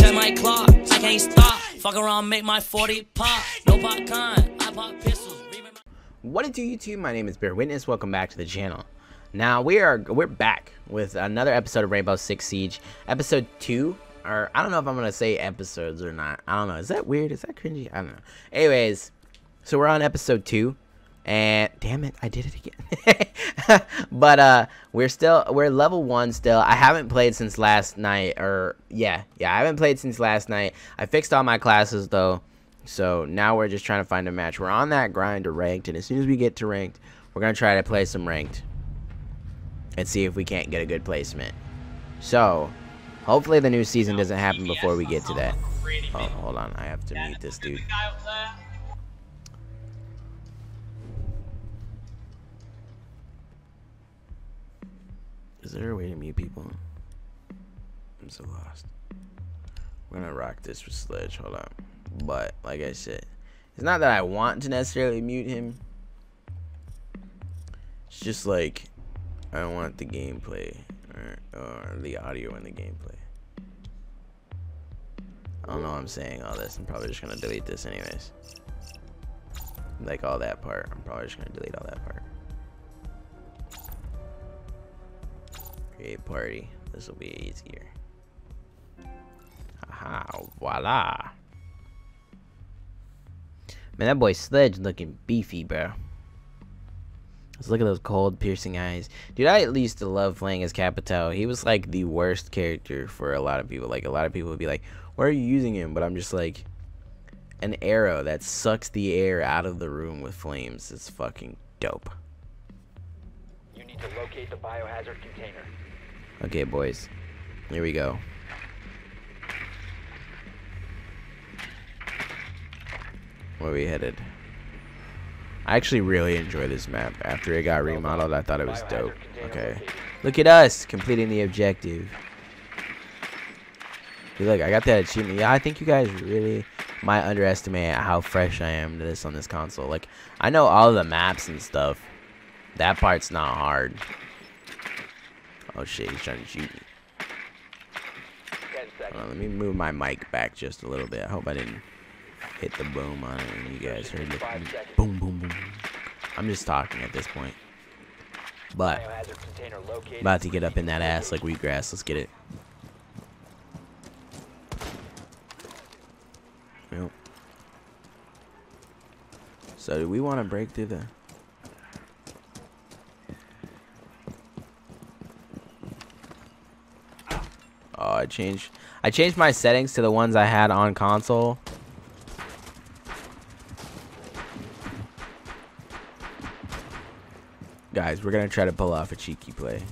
check my clock, I can't stop. Fuck around, make my 40 pop. No pop con, I pop pistols. What it do, YouTube? My name is Bear Witness. Welcome back to the channel. Now we're back with another episode of Rainbow Six Siege, episode 2. Or I don't know if I'm gonna say episodes or not. I don't know. Is that weird? Is that cringy? I don't know. Anyways, so we're on episode 2, and damn it, I did it again. But we're level 1 still. I haven't played since last night, or yeah, I haven't played since last night. I fixed all my classes though, so now we're just trying to find a match. We're on that grind to ranked, and as soon as we get to ranked, we're gonna try to play some ranked and see if we can't get a good placement. So hopefully the new season doesn't happen before we get to that. Oh, hold on. I have to mute this dude. Is there a way to mute people? I'm so lost. We're going to rock this with Sledge. Hold on. But, like I said, it's not that I want to necessarily mute him. It's just like, I don't want the gameplay. Or the audio and the gameplay. I don't know why I'm saying all this. I'm probably just gonna delete this anyways. Like all that part. I'm probably just gonna delete all that part. Create party. This will be easier. Haha, voila. Man, that boy Sledge looking beefy, bro. Let's look at those cold, piercing eyes. Dude, I at least love playing as Capitão. He was like the worst character for a lot of people. Like, a lot of people would be like, why are you using him? But I'm just like, an arrow that sucks the air out of the room with flames. It's fucking dope. You need to locate the biohazard container. Okay, boys. Here we go. Where are we headed? I actually really enjoy this map. After it got remodeled, I thought it was dope. Okay. Look at us completing the objective. Dude, look, I got that achievement. Yeah, I think you guys really might underestimate how fresh I am to this on this console. Like, I know all the maps and stuff. That part's not hard. Oh shit, he's trying to shoot me. Hold on, let me move my mic back just a little bit. I hope I didn't hit the boom on it and you guys heard it. Boom, boom, boom. I'm just talking at this point. But about to get up in that ass like wheatgrass. Let's get it. Nope. So do we want to break through the... Oh, I changed my settings to the ones I had on console. Guys, we're gonna try to pull off a cheeky play.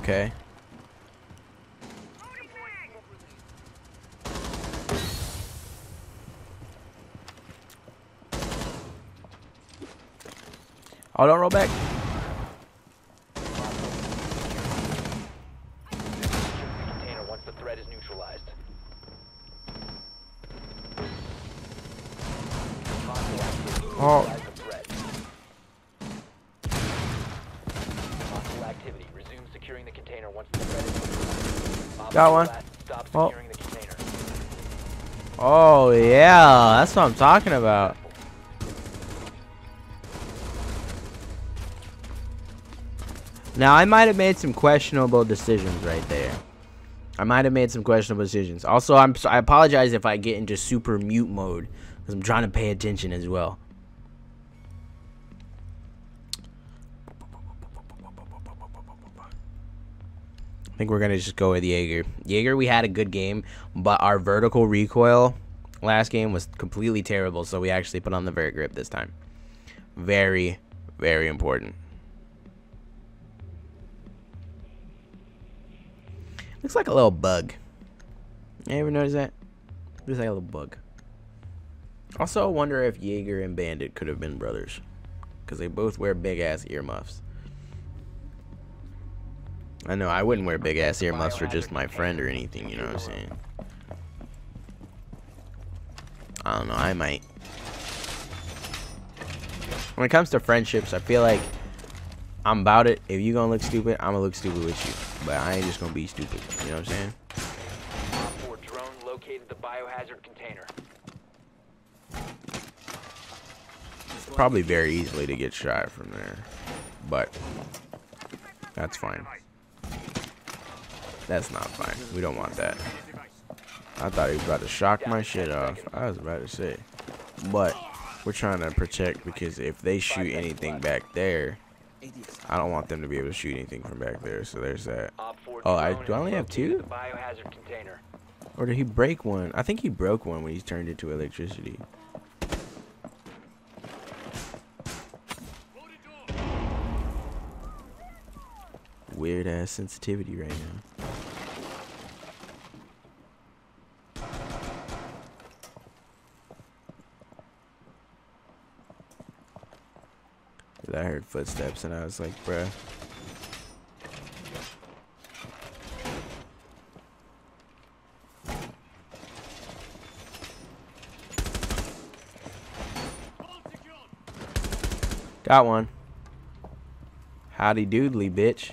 Okay. Oh, don't roll back. Container once the threat is neutralized. Oh. Got one. Oh. Oh, yeah. That's what I'm talking about. Now, I might have made some questionable decisions right there. I might have made some questionable decisions. Also, I apologize if I get into super mute mode, because I'm trying to pay attention as well. I think we're gonna just go with Jaeger. Jaeger, we had a good game, but our vertical recoil last game was completely terrible, so we actually put on the vert grip this time. Very, Very important. Looks like a little bug. You ever notice that? Looks like a little bug. Also, I wonder if Jaeger and Bandit could have been brothers, because they both wear big-ass earmuffs. I know, I wouldn't wear big-ass earmuffs for just my friend or anything, you know what I'm saying? I don't know, I might. When it comes to friendships, I feel like I'm about it. If you gonna look stupid, I'm gonna look stupid with you. But I ain't just gonna be stupid, you know what I'm saying? Our drone located the biohazard container. Probably very easily to get shot from there, but that's fine. That's not fine. We don't want that. I thought he was about to shock my shit off. I was about to say, but we're trying to protect, because if they shoot anything back there, I don't want them to be able to shoot anything from back there. So there's that. Oh, do I only have two? Or did he break one? I think he broke one when he turned it to electricity. Weird ass sensitivity right now. I heard footsteps and I was like, bruh. Got one. Howdy doodly, bitch.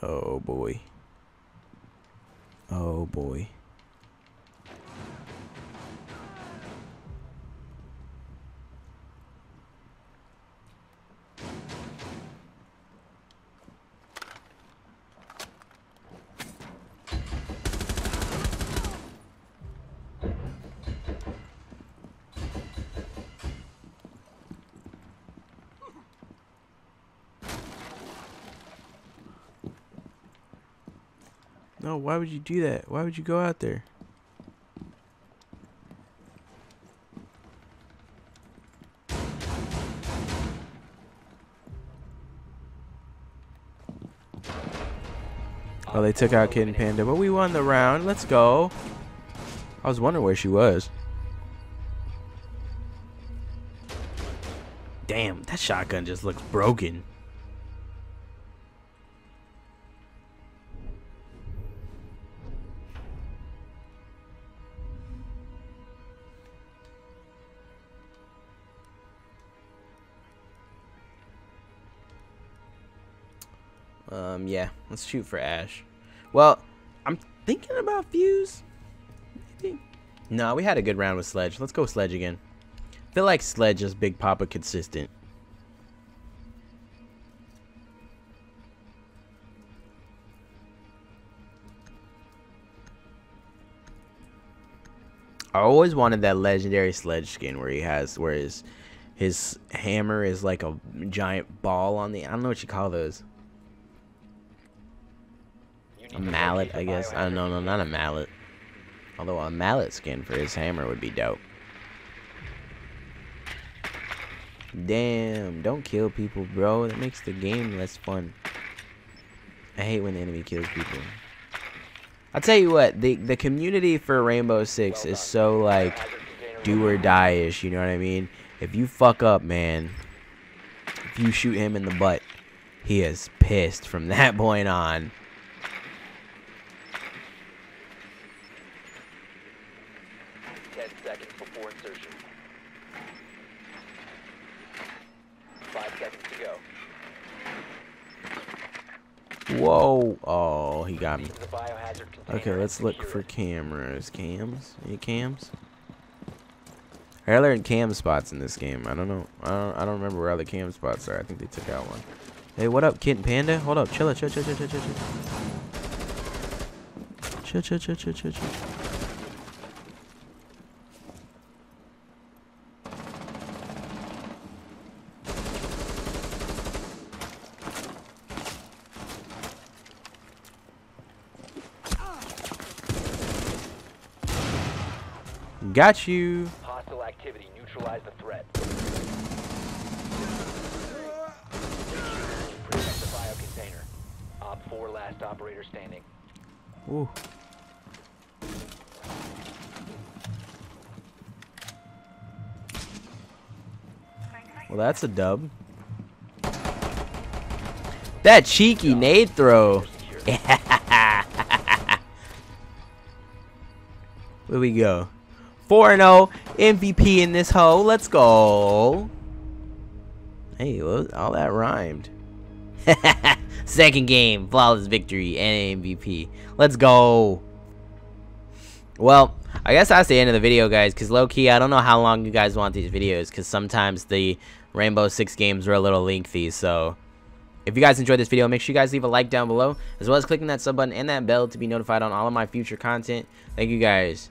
Oh boy. Oh boy. No, why would you do that? Why would you go out there? Oh, they took out Kitten Panda, but we won the round. Let's go. I was wondering where she was. Damn, that shotgun just looks broken. Yeah, let's shoot for Ash. Well, I'm thinking about Fuse. Maybe. No, we had a good round with Sledge. Let's go with Sledge again. I feel like Sledge is Big Papa consistent. I always wanted that legendary Sledge skin where he has, where his hammer is like a giant ball on the, I don't know what you call those. A mallet, I guess. I don't know, no, not a mallet. Although a mallet skin for his hammer would be dope. Damn, don't kill people, bro. That makes the game less fun. I hate when the enemy kills people. I'll tell you what, the community for Rainbow Six is so, like, do or die-ish, you know what I mean? If you fuck up, man, if you shoot him in the butt, he is pissed from that point on. Whoa! Oh, he got me. Okay, let's look for cameras. Cams? Any cams? I learned cam spots in this game. I don't know. I don't remember where all the cam spots are. I think they took out one. Hey, what up, Kitten Panda? Hold up. Chill, chill, chill, chill, chill, chill, chill, chill, chill, chill, chill, chill. Got you. Hostile activity. Neutralize the threat. Protect the bio container. Op 4, last operator standing. Ooh. Well, that's a dub. That cheeky nade throw. Where we go? 4-0 MVP in this hole. Let's go. Hey, all that rhymed. Second game, flawless victory and MVP. Let's go. Well, I guess that's the end of the video, guys, because low-key, I don't know how long you guys want these videos, because sometimes the Rainbow Six games were a little lengthy, so if you guys enjoyed this video, make sure you guys leave a like down below, as well as clicking that sub button and that bell to be notified on all of my future content. Thank you guys,